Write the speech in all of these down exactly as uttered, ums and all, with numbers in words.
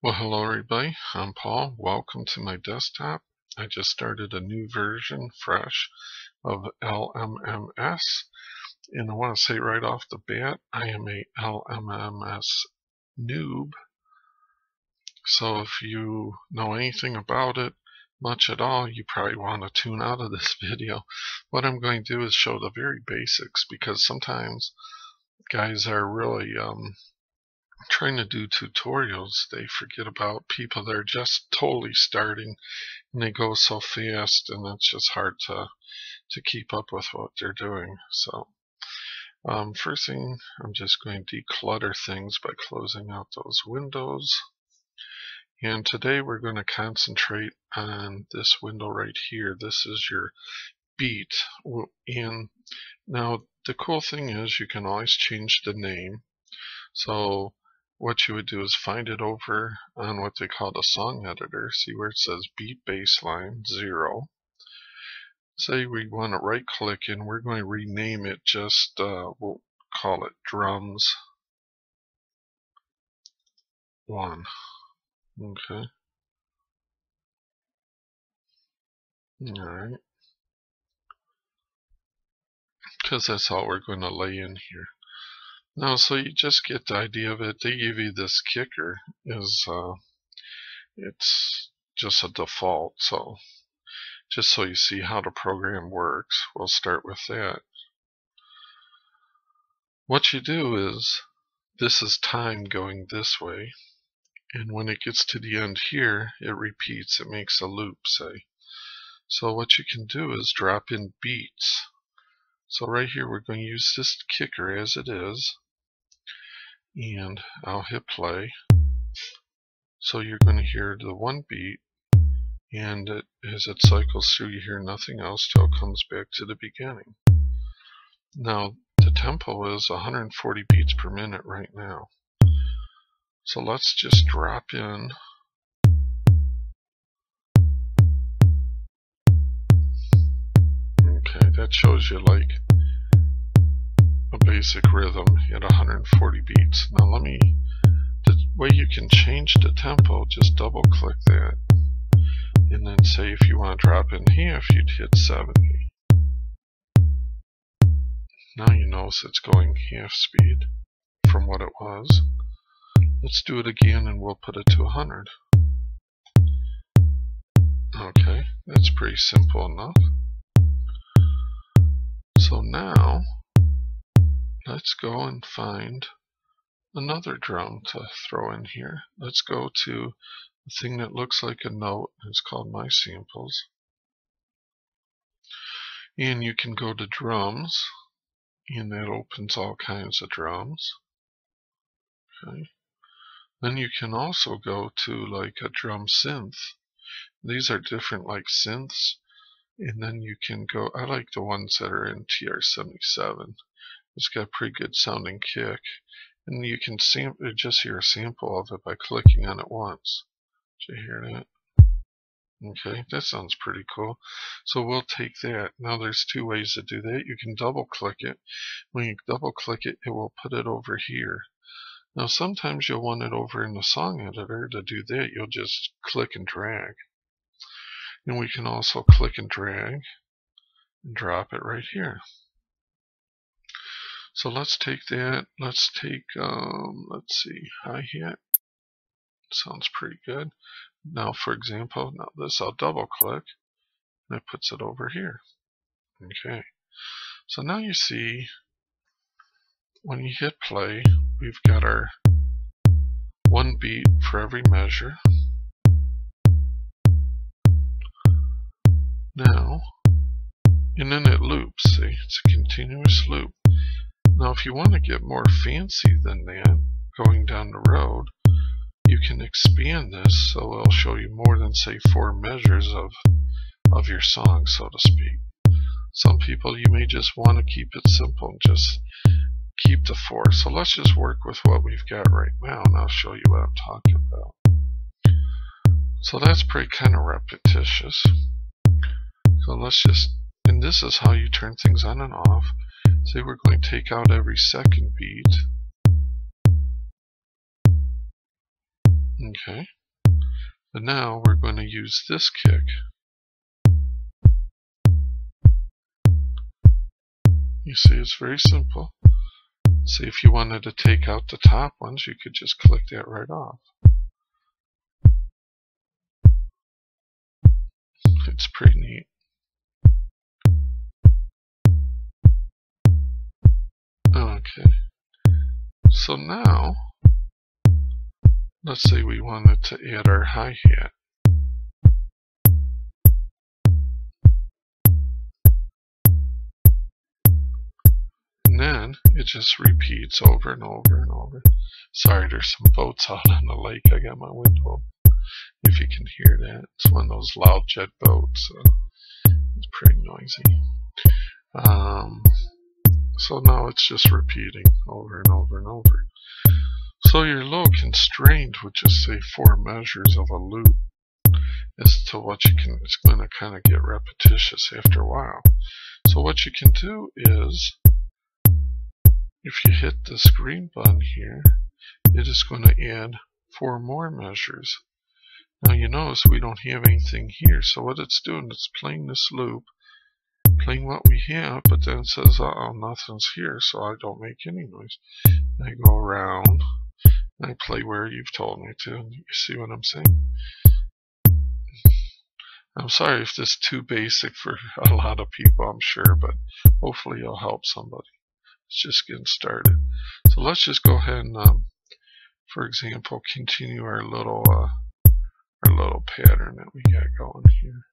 Well, hello everybody, I'm Paul. Welcome to my desktop. I just started a new version, fresh, of L M M S. And I want to say right off the bat, I am a L M M S noob. So if you know anything about it, much at all, you probably want to tune out of this video. What I'm going to do is show the very basics, because sometimes guys are really... Um, trying to do tutorials, they forget about people that are just totally starting, and they go so fast, and it's just hard to to keep up with what they're doing. So um, first thing, I'm just going to declutter things by closing out those windows, and today we're going to concentrate on this window right here. This is your beat, and now the cool thing is you can always change the name. So what you would do is find it over on what they call the song editor. See where it says beat baseline zero. Say we want to right click and we're going to rename it, just uh, we'll call it drums one. Okay. Alright. Because that's all we're going to lay in here. Now, so you just get the idea of it. They give you this kicker, is uh, it's just a default, so just so you see how the program works, we'll start with that. What you do is, this is time going this way, and when it gets to the end here, it repeats, it makes a loop, say. So what you can do is drop in beats. So right here we're going to use this kicker as it is. And I'll hit play. So you're going to hear the one beat, and it, as it cycles through, you hear nothing else till it comes back to the beginning. Now the tempo is one hundred forty beats per minute right now. So let's just drop in. Okay, that shows you like a basic rhythm at one hundred forty beats. Now let me, the way you can change the tempo, just double click that. And then say if you want to drop in half, you'd hit seventy. Now you notice it's going half speed from what it was. Let's do it again and we'll put it to one hundred. Okay, that's pretty simple enough. So now, let's go and find another drum to throw in here. Let's go to the thing that looks like a note. It's called My Samples. And you can go to drums, and that opens all kinds of drums. Okay. Then you can also go to like a drum synth. These are different, like synths. And then you can go, I like the ones that are in T R seventy-seven. It's got a pretty good sounding kick. And you can sample, just hear a sample of it by clicking on it once. Did you hear that? Okay, that sounds pretty cool. So we'll take that. Now there's two ways to do that. You can double click it. When you double click it, it will put it over here. Now sometimes you'll want it over in the song editor. To do that, you'll just click and drag. And we can also click and drag and drop it right here. So let's take that. Let's take, um, let's see, hi-hat. Sounds pretty good. Now, for example, now this I'll double click, and it puts it over here. Okay. So now you see, when you hit play, we've got our one beat for every measure. Now, and then it loops, see, it's a continuous loop. Now if you want to get more fancy than that, going down the road, you can expand this so it'll show you more than, say, four measures of, of your song, so to speak. Some people, you may just want to keep it simple and just keep the four. So let's just work with what we've got right now, and I'll show you what I'm talking about. So that's pretty kind of repetitious. So let's just, and this is how you turn things on and off. Say we're going to take out every second beat. Okay. So now we're going to use this kick. You see, it's very simple. See, if you wanted to take out the top ones, you could just click that right off. It's pretty neat. Okay. So now, let's say we wanted to add our hi-hat. And then it just repeats over and over and over. Sorry, there's some boats out on the lake. I got my window up, if you can hear that. It's one of those loud jet boats. So it's pretty noisy. Um, so now it's just repeating over and over and over. So you're a little constrained with just say four measures of a loop as to what you can. It's going to kind of get repetitious after a while. So what you can do is, if you hit this green button here, it is going to add four more measures. Now you notice we don't have anything here. So what it's doing, it's playing this loop, playing what we have, but then it says, uh-oh, nothing's here, so I don't make any noise. I go around, and I play where you've told me to. You see what I'm saying? I'm sorry if this is too basic for a lot of people, I'm sure, but hopefully it'll help somebody. It's just getting started. So let's just go ahead and, um, for example, continue our little uh, our little pattern that we got going here.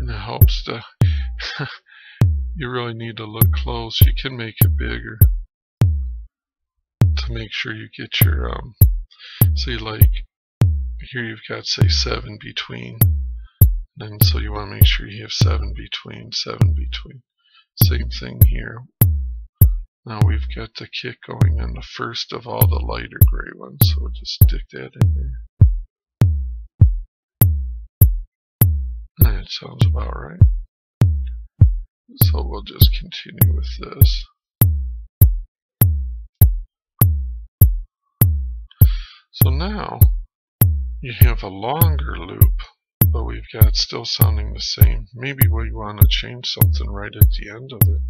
And it helps to, you really need to look close. You can make it bigger to make sure you get your, um, see, like here you've got, say, seven between. And so you want to make sure you have seven between, seven between. Same thing here. Now we've got the kick going on the first of all the lighter gray ones, so we'll just stick that in there. That sounds about right. So we'll just continue with this. So now you have a longer loop, but we've got still sounding the same. Maybe we want to change something right at the end of it.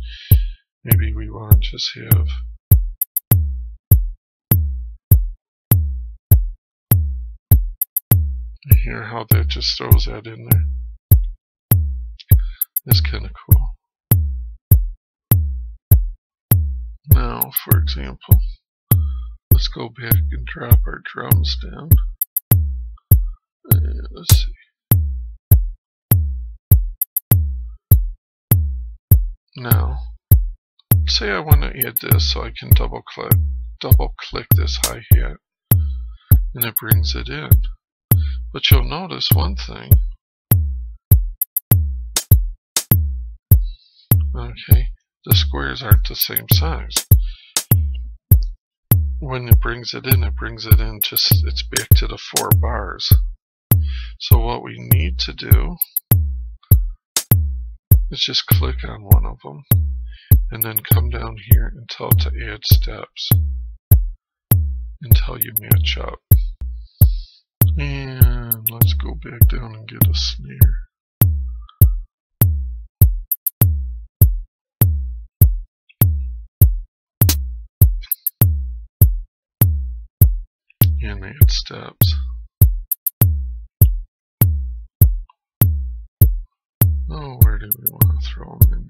Maybe we want to just have you hear how that just throws that in there. It's kind of cool. Now, for example, let's go back and drop our drums down. And let's see. Now, say I want to add this, so I can double click, double click this hi-hat, and it brings it in. But you'll notice one thing. Okay, the squares aren't the same size. When it brings it in, it brings it in just, it's back to the four bars. So what we need to do, let's just click on one of them and then come down here and tell it to add steps until you match up. And let's go back down and get a snare. And add steps. Oh, where do we want to throw them in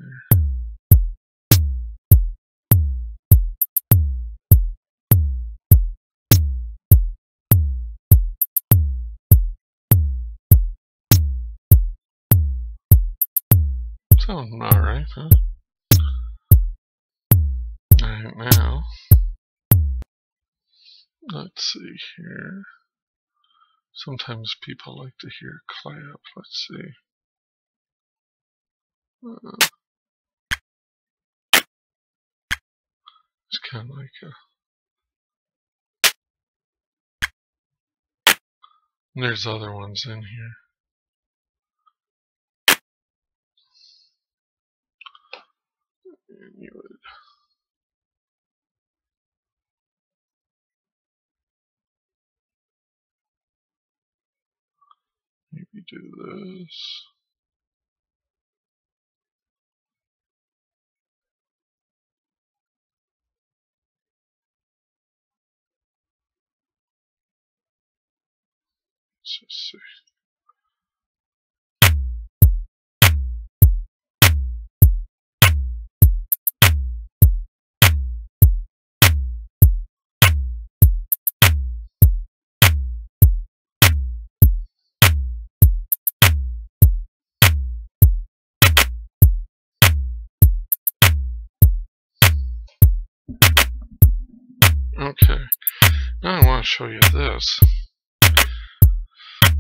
there? Sounding alright, huh? Alright, now, let's see here. Sometimes people like to hear a clap. Let's see. It's kind of like a. And there's other ones in here. And you would. we do this. Let's just see. Okay, now I want to show you this,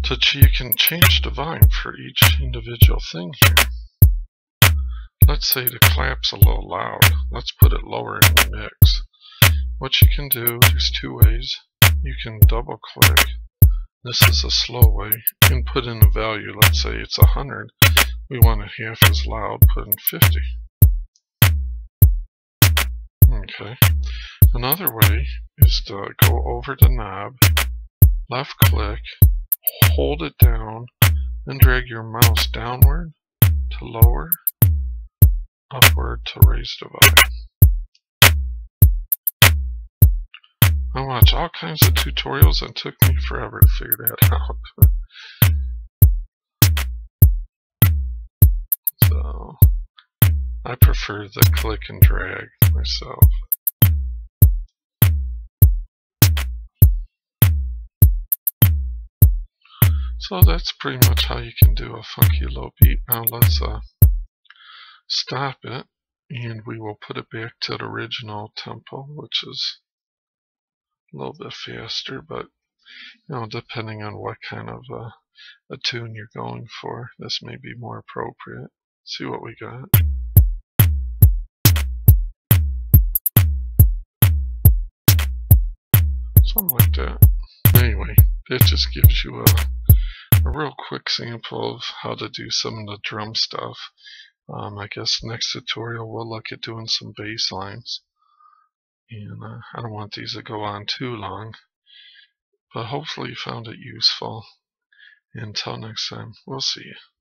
so you can change divine for each individual thing here. Let's say the clap's a little loud, let's put it lower in the mix. What you can do, there's two ways. You can double click, this is a slow way, and put in a value. Let's say it's one hundred, we want it half as loud, put in fifty. Okay. Another way is to go over the knob, left click, hold it down, then drag your mouse downward to lower, upward to raise divide. I watch all kinds of tutorials and it took me forever to figure that out. So, I prefer the click and drag myself. So that's pretty much how you can do a funky low beat. Now let's uh, stop it, and we will put it back to the original tempo, which is a little bit faster, but you know, depending on what kind of uh, a tune you're going for, this may be more appropriate. See what we got. Something like that. Anyway, that just gives you a A real quick sample of how to do some of the drum stuff. Um, I guess next tutorial we'll look at doing some bass lines. And uh, I don't want these to go on too long. But hopefully you found it useful. Until next time, we'll see you.